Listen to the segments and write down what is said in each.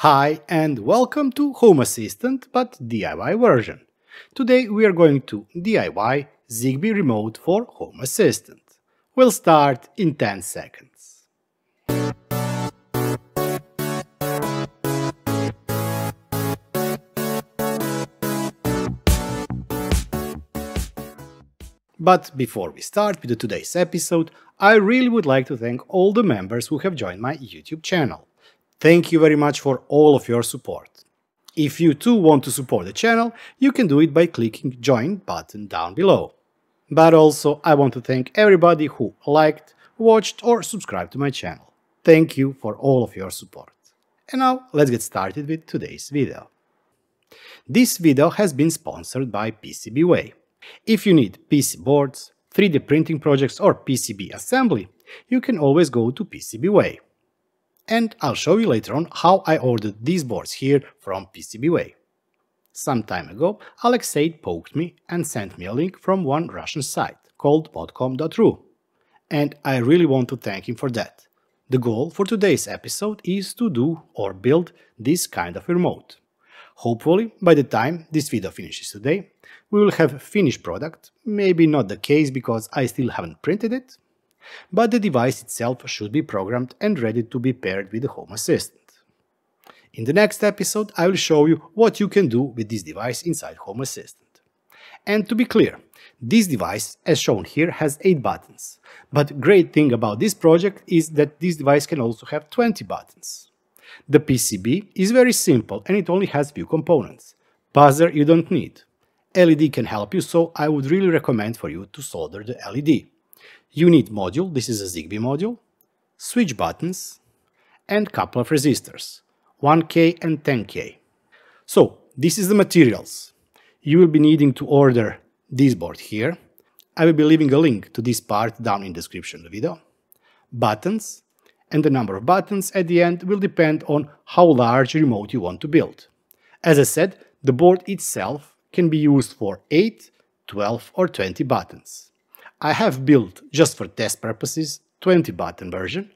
Hi and welcome to Home Assistant, but DIY version. Today we are going to DIY Zigbee remote for Home Assistant. We'll start in 10 seconds. But before we start with today's episode, I really would like to thank all the members who have joined my YouTube channel. Thank you very much for all of your support. If you too want to support the channel, you can do it by clicking Join button down below. But also, I want to thank everybody who liked, watched or subscribed to my channel. Thank you for all of your support. And now, let's get started with today's video. This video has been sponsored by PCBWay. If you need PC boards, 3D printing projects or PCB assembly, you can always go to PCBWay. And I'll show you later on how I ordered these boards here from PCBWay. Some time ago, Alexei poked me and sent me a link from one Russian site called modkam.ru, and I really want to thank him for that. The goal for today's episode is to do or build this kind of remote. Hopefully, by the time this video finishes today, we will have finished product, maybe not the case because I still haven't printed it, but the device itself should be programmed and ready to be paired with the Home Assistant. In the next episode, I will show you what you can do with this device inside Home Assistant. And to be clear, this device, as shown here, has 8 buttons. But great thing about this project is that this device can also have 20 buttons. The PCB is very simple and it only has few components. Buzzer you don't need. LED can help you, so I would really recommend for you to solder the LED. You need module, this is a Zigbee module, switch buttons, and couple of resistors, 1K and 10K. So, this is the materials. You will be needing to order this board here. I will be leaving a link to this part down in the description of the video. Buttons, and the number of buttons at the end will depend on how large remote you want to build. As I said, the board itself can be used for 8, 12 or 20 buttons. I have built, just for test purposes, 20 button version,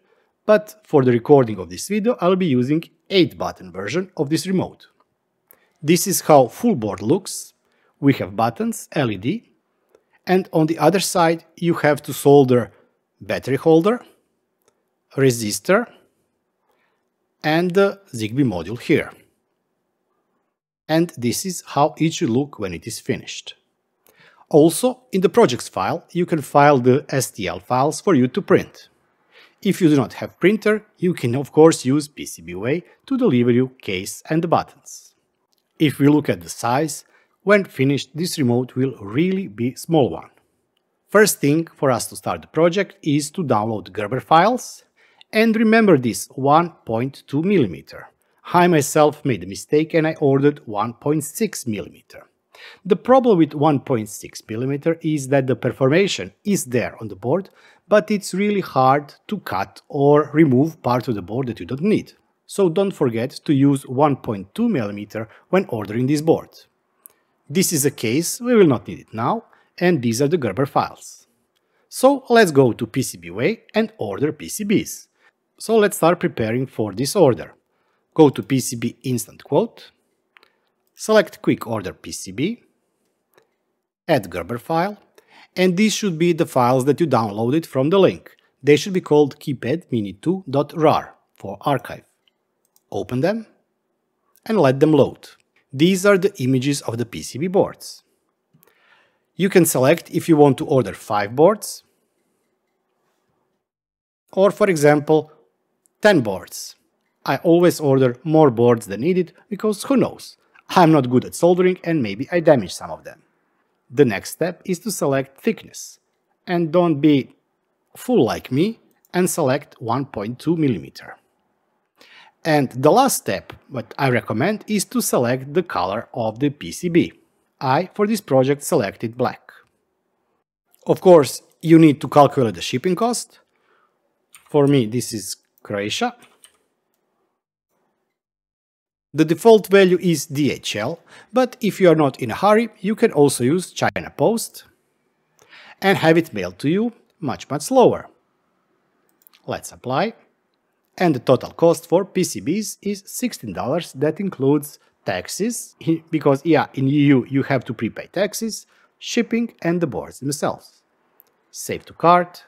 but for the recording of this video I'll be using 8 button version of this remote. This is how full board looks. We have buttons, LED, and on the other side you have to solder battery holder, resistor and the Zigbee module here. And this is how it should look when it is finished. Also, in the projects file, you can file the STL files for you to print. If you do not have printer, you can of course use PCBWay to deliver you case and the buttons. If we look at the size, when finished this remote will really be small one. First thing for us to start the project is to download Gerber files, and remember this 1.2mm. I myself made a mistake and I ordered 1.6mm. The problem with 1.6mm is that the perforation is there on the board, but it's really hard to cut or remove part of the board that you don't need. So don't forget to use 1.2mm when ordering this board. This is a case, we will not need it now, and these are the Gerber files. So let's go to PCBWay and order PCBs. So let's start preparing for this order. Go to PCB Instant Quote. Select Quick Order PCB, add Gerber file, and these should be the files that you downloaded from the link. They should be called Keypad_mini2.rar for archive. Open them and let them load. These are the images of the PCB boards. You can select if you want to order 5 boards, or for example 10 boards. I always order more boards than needed because who knows? I'm not good at soldering and maybe I damage some of them. The next step is to select thickness, and don't be fool like me and select 1.2mm. And the last step, what I recommend, is to select the color of the PCB. I, for this project, selected black. Of course, you need to calculate the shipping cost. For me, this is Croatia. The default value is DHL, but if you are not in a hurry, you can also use China Post and have it mailed to you much slower. Let's apply and the total cost for PCBs is $16. That includes taxes, because in EU you have to prepay taxes, shipping and the boards themselves. Save to cart,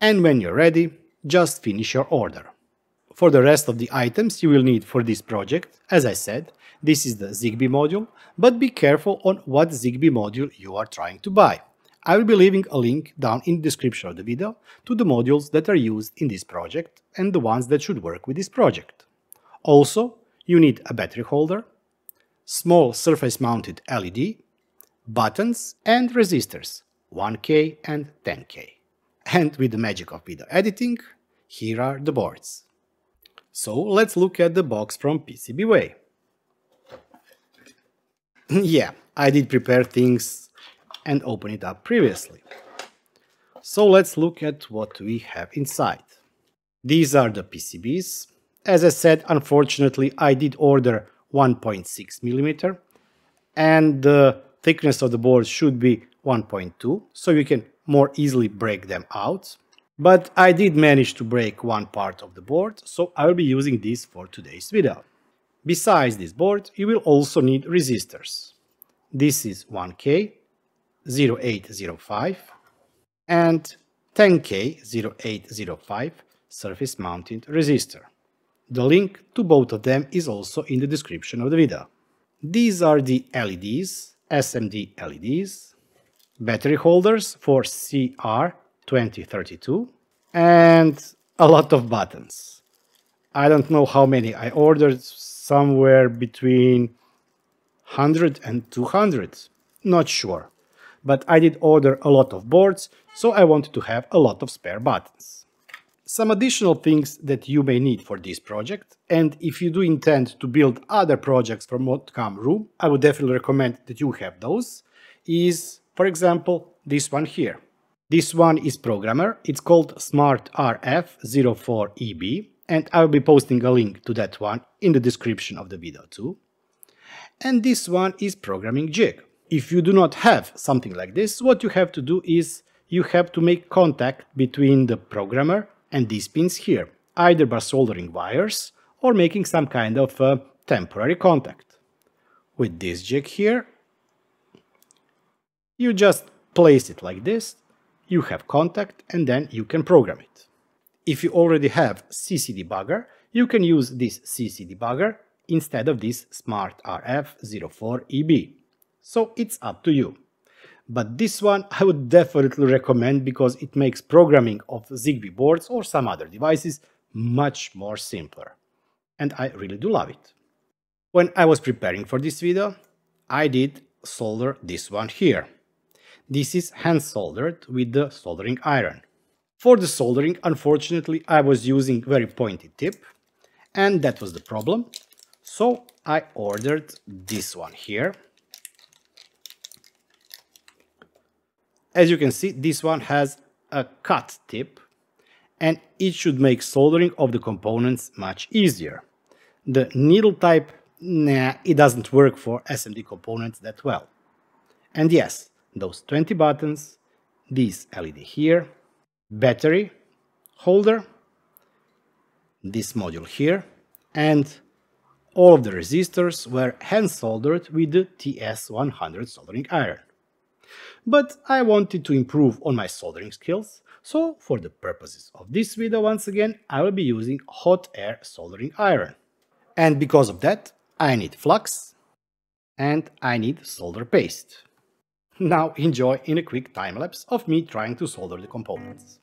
and when you're ready, just finish your order. For the rest of the items you will need for this project, as I said, this is the Zigbee module, but be careful on what Zigbee module you are trying to buy. I will be leaving a link down in the description of the video to the modules that are used in this project and the ones that should work with this project. Also, you need a battery holder, small surface-mounted LED, buttons and resistors, 1K and 10K. And with the magic of video editing, here are the boards. So let's look at the box from PCBWay. Yeah, I did prepare things and open it up previously. So let's look at what we have inside. These are the PCBs. As I said, unfortunately, I did order 1.6mm and the thickness of the board should be 1.2, so you can more easily break them out. But I did manage to break one part of the board, so I will be using this for today's video. Besides this board, you will also need resistors. This is 1K 0805 and 10K 0805 surface-mounted resistor. The link to both of them is also in the description of the video. These are the LEDs, SMD LEDs, battery holders for CR2032 and a lot of buttons. I don't know how many I ordered, somewhere between 100 and 200, not sure. But I did order a lot of boards, so I wanted to have a lot of spare buttons. Some additional things that you may need for this project, and if you do intend to build other projects from modkam.ru, I would definitely recommend that you have those, is, for example, this one here. This one is programmer, it's called SmartRF04EB, and I will be posting a link to that one in the description of the video too. And this one is programming jig. If you do not have something like this, what you have to do is you have to make contact between the programmer and these pins here, either by soldering wires or making some kind of temporary contact. With this jig here, you just place it like this, you have contact and then you can program it. If you already have CC debugger, you can use this CC debugger instead of this SmartRF04EB. So it's up to you. But this one I would definitely recommend because it makes programming of Zigbee boards or some other devices much more simpler. And I really do love it. When I was preparing for this video, I did solder this one here. This is hand soldered with the soldering iron. For the soldering, unfortunately, I was using very pointy tip, and that was the problem. So I ordered this one here. As you can see, this one has a cut tip and it should make soldering of the components much easier. The needle type, nah, it doesn't work for SMD components that well. And yes, those 20 buttons, this LED here, battery holder, this module here, and all of the resistors were hand soldered with the TS100 soldering iron. But I wanted to improve on my soldering skills, so for the purposes of this video once again I will be using hot air soldering iron. And because of that I need flux and I need solder paste. Now enjoy in a quick time lapse of me trying to solder the components.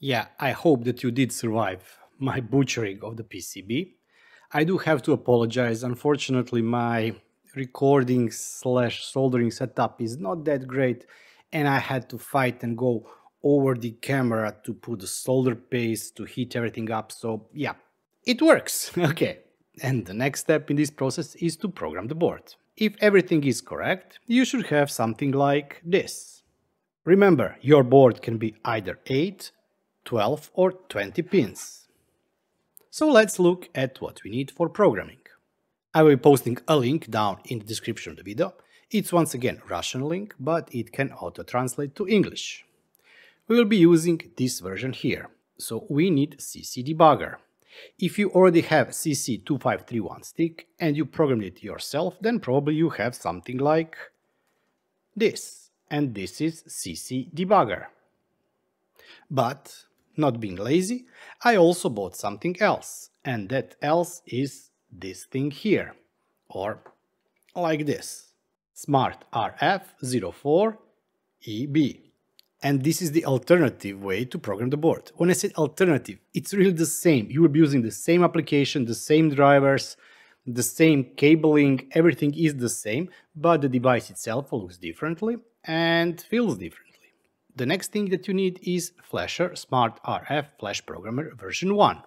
Yeah, I hope that you did survive my butchering of the PCB. I do have to apologize. Unfortunately, my recording / soldering setup is not that great, and I had to fight and go over the camera to put the solder paste to heat everything up. So yeah, it works. Okay. And the next step in this process is to program the board. If everything is correct, you should have something like this. Remember, your board can be either 8, 12 or 20 pins. So let's look at what we need for programming. I will be posting a link down in the description of the video. It's once again Russian link, but it can auto-translate to English. We will be using this version here, so we need CC debugger. If you already have CC2531 stick and you programmed it yourself, then probably you have something like this. And this is CC debugger. But, not being lazy, I also bought something else. And that else is this thing here. Or like this. SmartRF04EB. And this is the alternative way to program the board. When I said alternative, it's really the same. You will be using the same application, the same drivers, the same cabling, everything is the same, but the device itself looks differently and feels differently. The next thing that you need is Flasher Smart RF Flash Programmer version 1.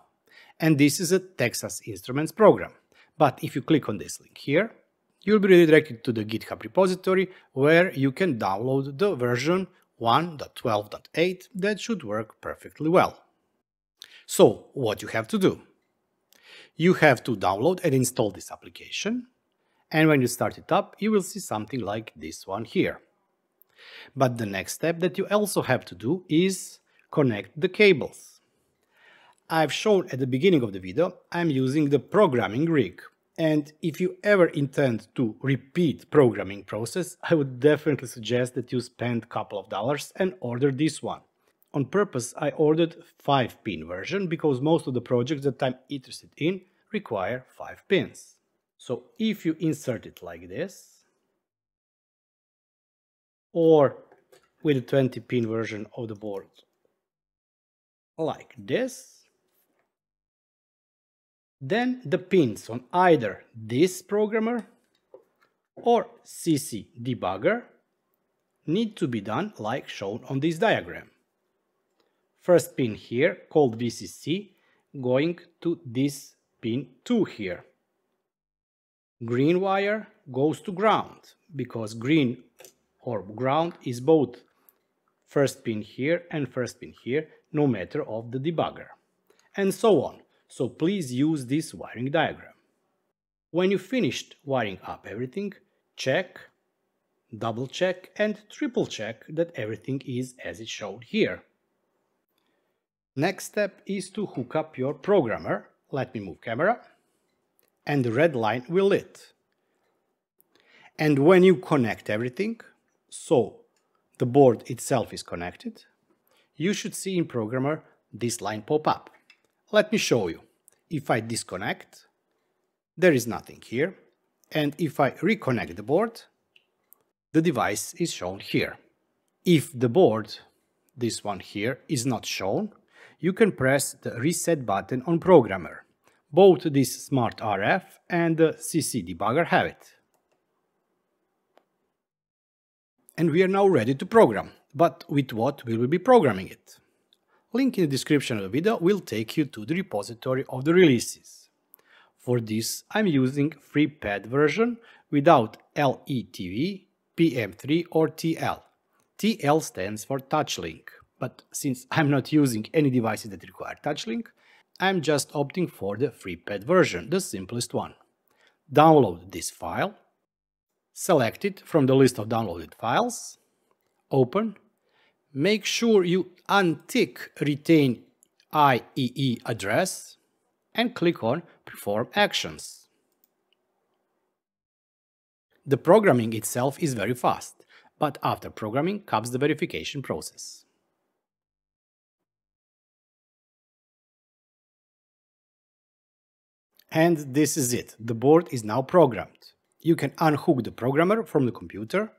And this is a Texas Instruments program. But if you click on this link here, you'll be redirected to the GitHub repository where you can download the version 1.12.8 that should work perfectly well. So what you have to do? You have to download and install this application, and when you start it up you will see something like this one here. But the next step that you also have to do is connect the cables. I've shown at the beginning of the video I'm using the programming rig. And if you ever intend to repeat programming process, I would definitely suggest that you spend a couple of dollars and order this one. On purpose, I ordered 5-pin version because most of the projects that I'm interested in require 5 pins. So if you insert it like this, or with a 20-pin version of the board like this, then the pins on either this programmer or CC debugger need to be done like shown on this diagram. First pin here, called VCC, going to this pin 2 here. Green wire goes to ground, because green or ground is both first pin here and first pin here, no matter of the debugger. And so on. So please use this wiring diagram. When you finished wiring up everything, check, double check and triple check that everything is as it's shown here. Next step is to hook up your programmer. Let me move camera. And the red line will lit. And when you connect everything, so the board itself is connected, you should see in programmer this line pop up. Let me show you. If I disconnect, there is nothing here, and if I reconnect the board, the device is shown here. If the board, this one here, is not shown, you can press the reset button on programmer. Both this Smart RF and the CC debugger have it. And we are now ready to program, but with what will we be programming it? Link in the description of the video will take you to the repository of the releases. For this I'm using FreePad version without LETV, PM3 or TL. TL stands for TouchLink, but since I'm not using any devices that require TouchLink, I'm just opting for the FreePad version, the simplest one. Download this file, select it from the list of downloaded files, open. Make sure you untick Retain IEEE Address and click on Perform Actions. The programming itself is very fast, but after programming comes the verification process. And this is it, the board is now programmed. You can unhook the programmer from the computer,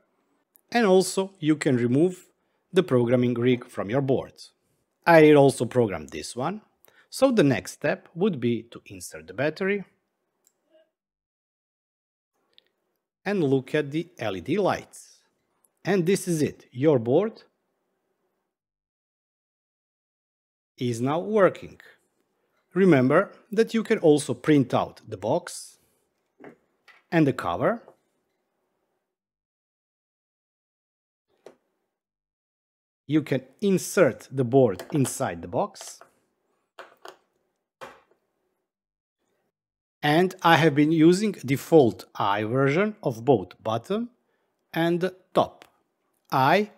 and also you can remove the programming rig from your board. I also programmed this one, so the next step would be to insert the battery and look at the LED lights. And this is it, your board is now working. Remember that you can also print out the box and the cover . You can insert the board inside the box. And I have been using default I version of both bottom and the top. I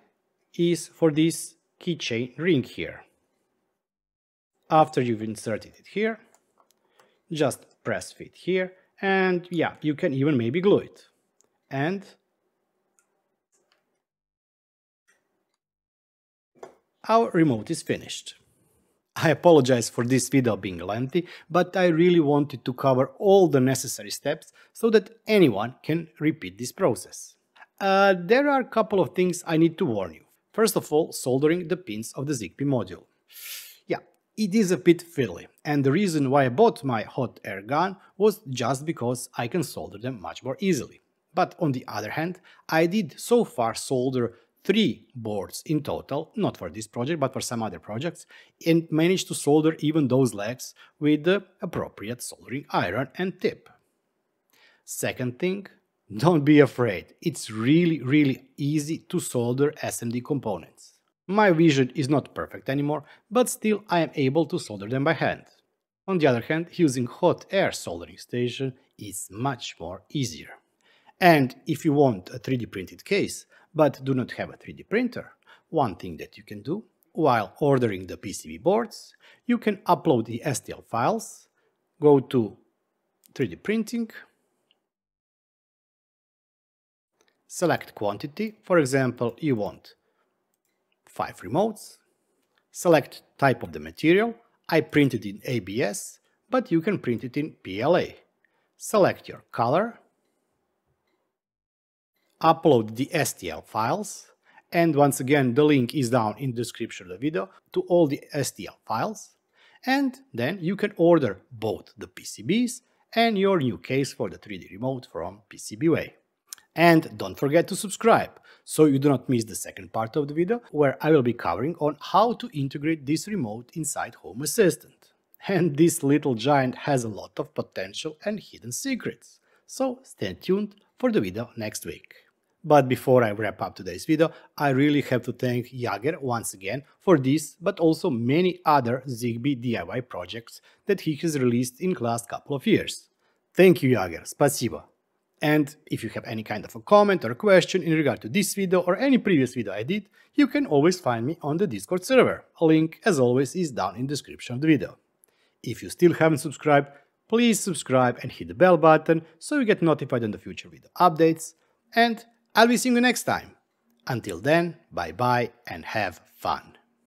is for this keychain ring here. After you've inserted it here, just press fit here and yeah, you can even maybe glue it. And our remote is finished. I apologize for this video being lengthy, but I really wanted to cover all the necessary steps so that anyone can repeat this process. There are a couple of things I need to warn you. First of all, soldering the pins of the ZigPy module. Yeah, it is a bit fiddly, and the reason why I bought my hot air gun was just because I can solder them much more easily. But on the other hand, I did so far solder 3 boards in total, not for this project but for some other projects, and managed to solder even those legs with the appropriate soldering iron and tip. Second thing, don't be afraid, it's really easy to solder SMD components. My vision is not perfect anymore, but still I am able to solder them by hand. On the other hand, using hot air soldering station is much more easier. And if you want a 3D printed case, but do not have a 3D printer, one thing that you can do, while ordering the PCB boards, you can upload the STL files, go to 3D printing, select quantity, for example, you want 5 remotes, select type of the material, I printed in ABS, but you can print it in PLA, select your color, upload the STL files, and once again the link is down in the description of the video to all the STL files, and then you can order both the PCBs and your new case for the 3D remote from PCBWay. And don't forget to subscribe, so you do not miss the second part of the video where I will be covering on how to integrate this remote inside Home Assistant. And this little giant has a lot of potential and hidden secrets, so stay tuned for the video next week. But before I wrap up today's video, I really have to thank Jager once again for this, but also many other Zigbee DIY projects that he has released in the last couple of years. Thank you, Jager, спасибо! And if you have any kind of a comment or a question in regard to this video or any previous video I did, you can always find me on the Discord server. A link, as always, is down in the description of the video. If you still haven't subscribed, please subscribe and hit the bell button so you get notified on the future video updates, and I'll be seeing you next time. Until then, bye bye and have fun!